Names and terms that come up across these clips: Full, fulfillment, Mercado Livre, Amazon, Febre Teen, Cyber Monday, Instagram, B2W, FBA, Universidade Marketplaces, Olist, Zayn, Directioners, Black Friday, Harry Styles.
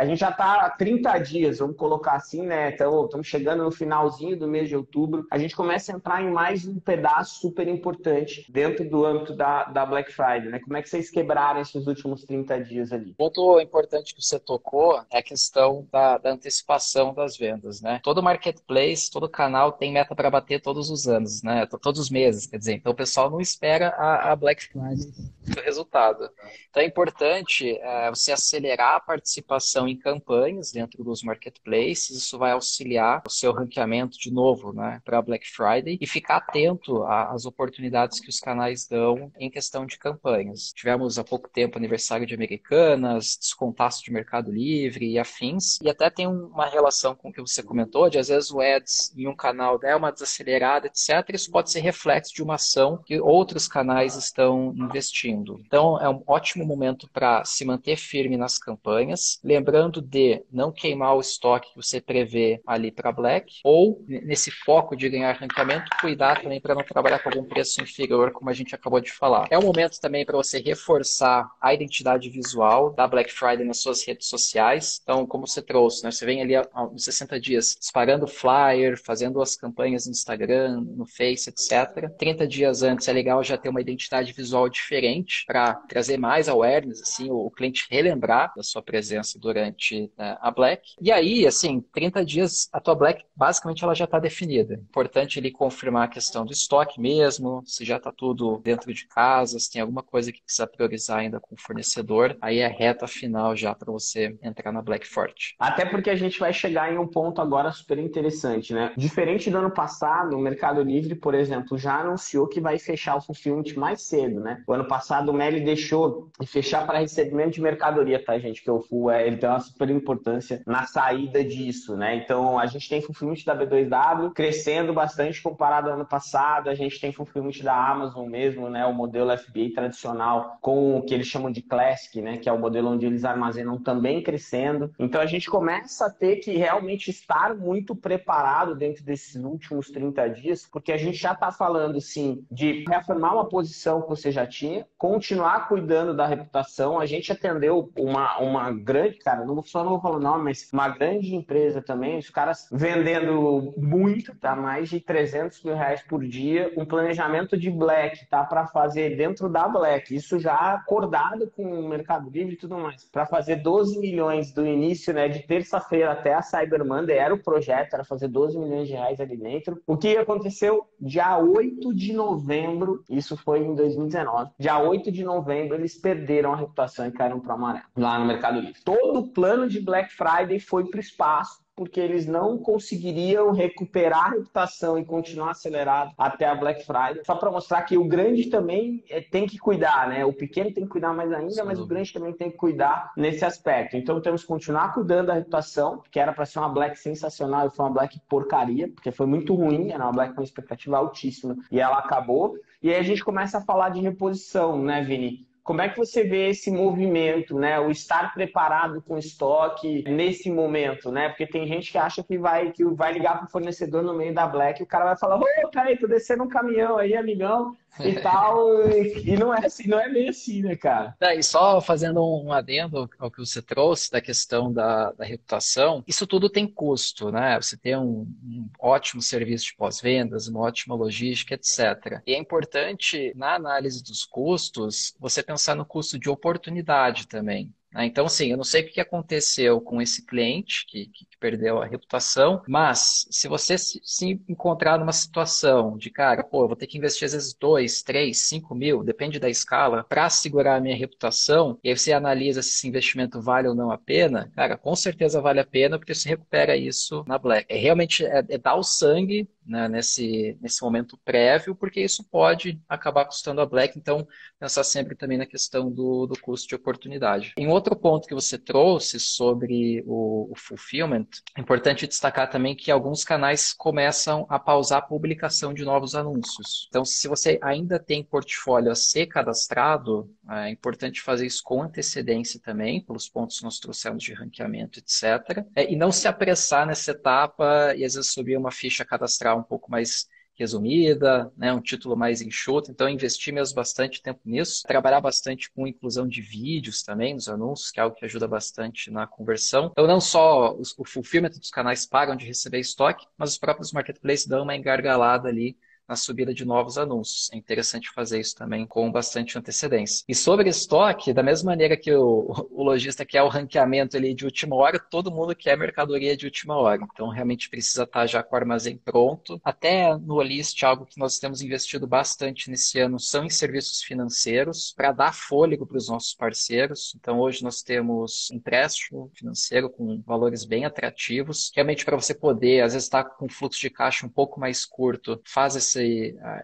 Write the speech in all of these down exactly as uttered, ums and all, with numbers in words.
A gente já está há trinta dias, vamos colocar assim, né? Então, estamos chegando no finalzinho do mês de outubro. A gente começa a entrar em mais um pedaço super importante dentro do âmbito da, da Black Friday, né? Como é que vocês quebraram esses últimos trinta dias ali? O ponto importante que você tocou é a questão da, da antecipação das vendas, né? Todo marketplace, todo canal tem meta para bater todos os anos, né? Todos os meses, quer dizer. Então, o pessoal não espera a, a Black Friday do resultado. Então, é importante é, você acelerar a participação em campanhas dentro dos marketplaces, isso vai auxiliar o seu ranqueamento de novo, né, para Black Friday, e ficar atento às oportunidades que os canais dão em questão de campanhas. Tivemos há pouco tempo aniversário de Americanas, descontaço de Mercado Livre e afins, e até tem uma relação com o que você comentou, de às vezes o ads em um canal dá uma desacelerada, etcétera. Isso pode ser reflexo de uma ação que outros canais estão investindo. Então, é um ótimo momento para se manter firme nas campanhas, lembrando de não queimar o estoque que você prevê ali para Black, ou nesse foco de ganhar ranqueamento, cuidar também para não trabalhar com algum preço inferior, como a gente acabou de falar. É um momento também para você reforçar a identidade visual da Black Friday nas suas redes sociais. Então, como você trouxe, né? Você vem ali nos sessenta dias disparando flyer, fazendo as campanhas no Instagram, no Face, etcétera. trinta dias antes é legal já ter uma identidade visual diferente para trazer mais awareness, assim, o cliente relembrar da sua presença durante a Black. E aí, assim, trinta dias, a tua Black, basicamente, ela já está definida. Importante ele confirmar a questão do estoque mesmo, se já está tudo dentro de casa, se tem alguma coisa que precisa priorizar ainda com o fornecedor, aí é reta final já para você entrar na Black forte. Até porque a gente vai chegar em um ponto agora super interessante, né? Diferente do ano passado, o Mercado Livre, por exemplo, já anunciou que vai fechar o fulfillment mais cedo, né? O ano passado o Meli deixou de fechar para recebimento de mercadoria, tá, gente? Que o full é, ele tem uma super importância na saída disso, né? Então, a gente tem fulfillment da B dois W crescendo bastante comparado ao ano passado, a gente tem fulfillment da Amazon mesmo, né? O modelo F B A tradicional com o que eles chamam de Classic, né? Que é o modelo onde eles armazenam também crescendo. Então, a gente começa a ter que realmente estar muito preparado dentro desses últimos trinta dias, porque a gente já está falando, sim, de reafirmar uma posição que você já tinha, continuar cuidando da reputação. A gente atendeu uma, uma grande, cara, não só não vou falar o nome, mas uma grande empresa também, os caras vendendo muito, tá? Mais de trezentos mil reais por dia, um planejamento de Black, tá? Para fazer dentro da Black, isso já acordado com o Mercado Livre e tudo mais, para fazer doze milhões do início, né? De terça-feira até a Cyber Monday, era o projeto, era fazer doze milhões de reais ali dentro. O que aconteceu? Dia oito de novembro, isso foi em dois mil e dezenove, dia oito de novembro eles perderam a reputação e caíram para o amarelo, lá no Mercado Livre. Todo o plano de Black Friday foi para o espaço, porque eles não conseguiriam recuperar a reputação e continuar acelerado até a Black Friday. Só para mostrar que o grande também tem que cuidar, né? O pequeno tem que cuidar mais ainda, sim, mas o grande também tem que cuidar nesse aspecto. Então, temos que continuar cuidando da reputação, que era para ser uma Black sensacional e foi uma Black porcaria, porque foi muito ruim, era uma Black com expectativa altíssima e ela acabou. E aí a gente começa a falar de reposição, né, Vini? Como é que você vê esse movimento, né? O estar preparado com estoque nesse momento, né? Porque tem gente que acha que vai, que vai ligar para o fornecedor no meio da Black e o cara vai falar: ô, peraí, tô descendo um caminhão aí, amigão, e tal. E não é assim, não é meio assim, né, cara? É, e só fazendo um adendo ao que você trouxe da questão da, da reputação, isso tudo tem custo, né? Você tem um, um ótimo serviço de pós-vendas, uma ótima logística, etcétera. E é importante, na análise dos custos, você pensar no custo de oportunidade também. Então, sim, eu não sei o que aconteceu com esse cliente que, que perdeu a reputação, mas se você se, se encontrar numa situação de, cara, pô, eu vou ter que investir às vezes dois, três, cinco mil, depende da escala, para segurar a minha reputação, e aí você analisa se esse investimento vale ou não a pena, cara, com certeza vale a pena, porque você recupera isso na Black. É realmente é, é dar o sangue, né, nesse, nesse momento prévio, porque isso pode acabar custando a Black, então pensar sempre também na questão do, do custo de oportunidade. Em outro ponto que você trouxe sobre o, o fulfillment, é importante destacar também que alguns canais começam a pausar a publicação de novos anúncios. Então, se você ainda tem portfólio a ser cadastrado, é importante fazer isso com antecedência também, pelos pontos que nós trouxemos de ranqueamento, etcétera. É, e não se apressar nessa etapa e às vezes subir uma ficha cadastral um pouco mais resumida, né, um título mais enxuto, então investi mesmo bastante tempo nisso, trabalhar bastante com inclusão de vídeos também nos anúncios, que é algo que ajuda bastante na conversão. Então não só os, o fulfillment dos canais pagam de receber estoque, mas os próprios marketplaces dão uma engargalada ali na subida de novos anúncios. É interessante fazer isso também com bastante antecedência. E sobre estoque, da mesma maneira que o, o lojista quer o ranqueamento ali de última hora, todo mundo quer mercadoria de última hora. Então, realmente precisa estar já com o armazém pronto. Até no Olist, algo que nós temos investido bastante nesse ano são em serviços financeiros, para dar fôlego para os nossos parceiros. Então, hoje nós temos empréstimo financeiro com valores bem atrativos, realmente para você poder, às vezes, estar com um fluxo de caixa um pouco mais curto, faz esse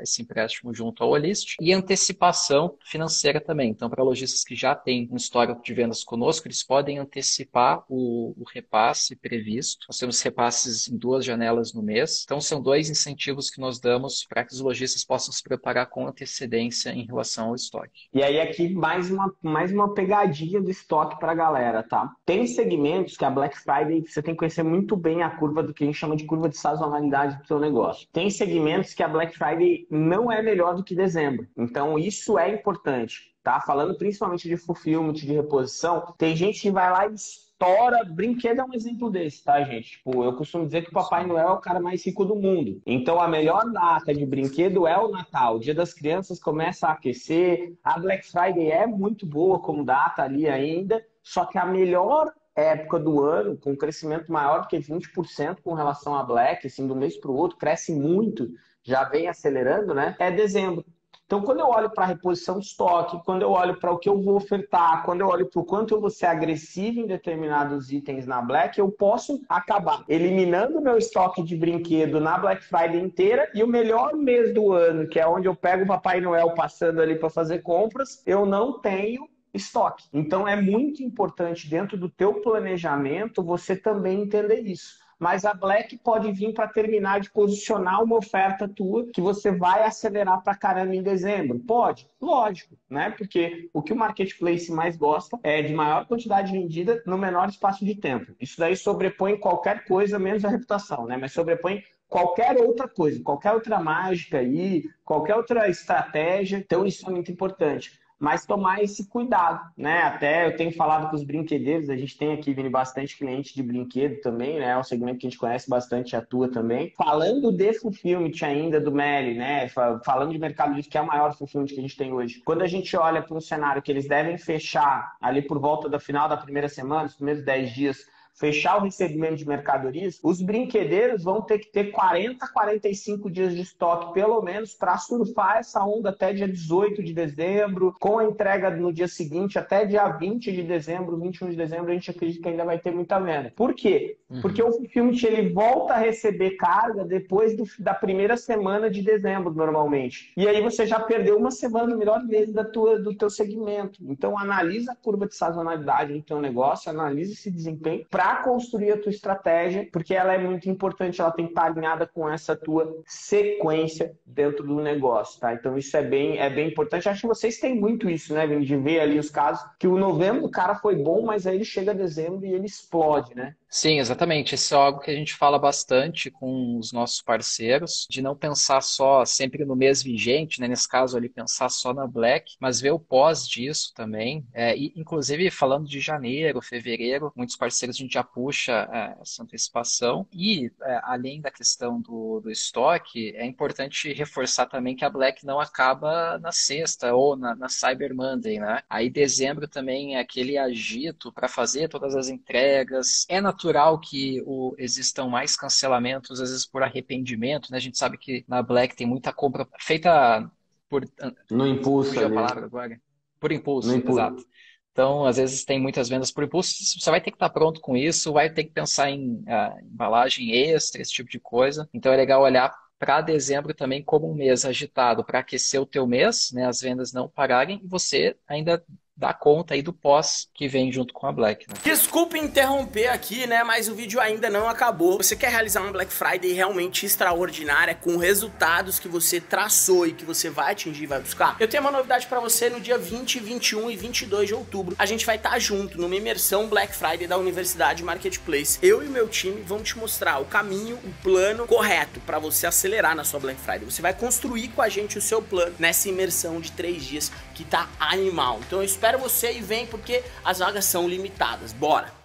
esse empréstimo junto ao Olist, e antecipação financeira também. Então, para lojistas que já têm um histórico de vendas conosco, eles podem antecipar o, o repasse previsto. Nós temos repasses em duas janelas no mês. Então, são dois incentivos que nós damos para que os lojistas possam se preparar com antecedência em relação ao estoque. E aí, aqui, mais uma, mais uma pegadinha do estoque para a galera, tá? Tem segmentos que a Black Friday, você tem que conhecer muito bem a curva do que a gente chama de curva de sazonalidade do seu negócio. Tem segmentos que a Black Black Friday não é melhor do que dezembro. Então, isso é importante, tá? Falando principalmente de fulfillment, de reposição, tem gente que vai lá e estoura. Brinquedo é um exemplo desse, tá, gente? Tipo, eu costumo dizer que o Papai Noel é o cara mais rico do mundo. Então, a melhor data de brinquedo é o Natal. O Dia das Crianças começa a aquecer. A Black Friday é muito boa como data ali ainda, só que a melhor época do ano, com um crescimento maior do que vinte por cento com relação à Black, assim, do mês para o outro, cresce muito, já vem acelerando, né? É dezembro. Então, quando eu olho para a reposição de estoque, quando eu olho para o que eu vou ofertar, quando eu olho para o quanto eu vou ser agressivo em determinados itens na Black, eu posso acabar eliminando o meu estoque de brinquedo na Black Friday inteira, e o melhor mês do ano, que é onde eu pego o Papai Noel passando ali para fazer compras, eu não tenho estoque. Então, é muito importante dentro do teu planejamento você também entender isso. Mas a Black pode vir para terminar de posicionar uma oferta tua que você vai acelerar para caramba em dezembro. Pode? Lógico, né? Porque o que o marketplace mais gosta é de maior quantidade vendida no menor espaço de tempo. Isso daí sobrepõe qualquer coisa, menos a reputação, né? Mas sobrepõe qualquer outra coisa, qualquer outra mágica aí, qualquer outra estratégia. Então, isso é muito importante. Mas tomar esse cuidado, né? Até eu tenho falado com os brinquedeiros, a gente tem aqui, Vini, bastante cliente de brinquedo também, né? É um segmento que a gente conhece bastante, atua também. Falando de fulfillment ainda do Meli, né? Falando de Mercado Livre, que é o maior fulfillment que a gente tem hoje. Quando a gente olha para um cenário que eles devem fechar ali por volta do final da primeira semana, os primeiros dez dias, fechar o recebimento de mercadorias, os brinquedeiros vão ter que ter quarenta, quarenta e cinco dias de estoque, pelo menos, para surfar essa onda até dia dezoito de dezembro, com a entrega no dia seguinte, até dia vinte de dezembro, vinte e um de dezembro, a gente acredita que ainda vai ter muita venda. Por quê? Uhum. Porque o fulfillment, ele volta a receber carga depois do, da primeira semana de dezembro, normalmente. E aí você já perdeu uma semana, o melhor mês da tua, do teu segmento. Então, analisa a curva de sazonalidade do teu negócio, analisa esse desempenho para construir a tua estratégia, porque ela é muito importante, ela tem que estar alinhada com essa tua sequência dentro do negócio, tá? Então isso é bem, é bem importante. Acho que vocês têm muito isso, né, Vini, de ver ali os casos que o novembro do cara foi bom, mas aí ele chega a dezembro e ele explode, né? Sim, exatamente. Isso é algo que a gente fala bastante com os nossos parceiros, de não pensar só sempre no mês vigente, né? Nesse caso ali, pensar só na Black, mas ver o pós disso também. É, e, inclusive, falando de janeiro, fevereiro, muitos parceiros a gente já puxa é, essa antecipação. E, é, além da questão do, do estoque, é importante reforçar também que a Black não acaba na sexta ou na, na Cyber Monday, né? Aí, dezembro também é aquele agito para fazer todas as entregas. É na natural que o, existam mais cancelamentos, às vezes por arrependimento, né? A gente sabe que na Black tem muita compra feita por... No impulso. A palavra agora. Por impulso, no impulso, exato. Então, às vezes tem muitas vendas por impulso, você vai ter que estar pronto com isso, vai ter que pensar em ah, embalagem extra, esse tipo de coisa. Então, é legal olhar para dezembro também como um mês agitado, para aquecer o teu mês, né? As vendas não pararem e você ainda da conta aí do pós que vem junto com a Black, né? Desculpe interromper aqui, né, mas o vídeo ainda não acabou. Você quer realizar uma Black Friday realmente extraordinária, com resultados que você traçou e que você vai atingir e vai buscar? Eu tenho uma novidade pra você no dia vinte, vinte e um e vinte e dois de outubro. A gente vai estar junto numa imersão Black Friday da Universidade Marketplace. Eu e o meu time vão te mostrar o caminho, o plano correto pra você acelerar na sua Black Friday. Você vai construir com a gente o seu plano nessa imersão de três dias que tá animal. Então eu espero Espero você e vem, porque as vagas são limitadas. Bora!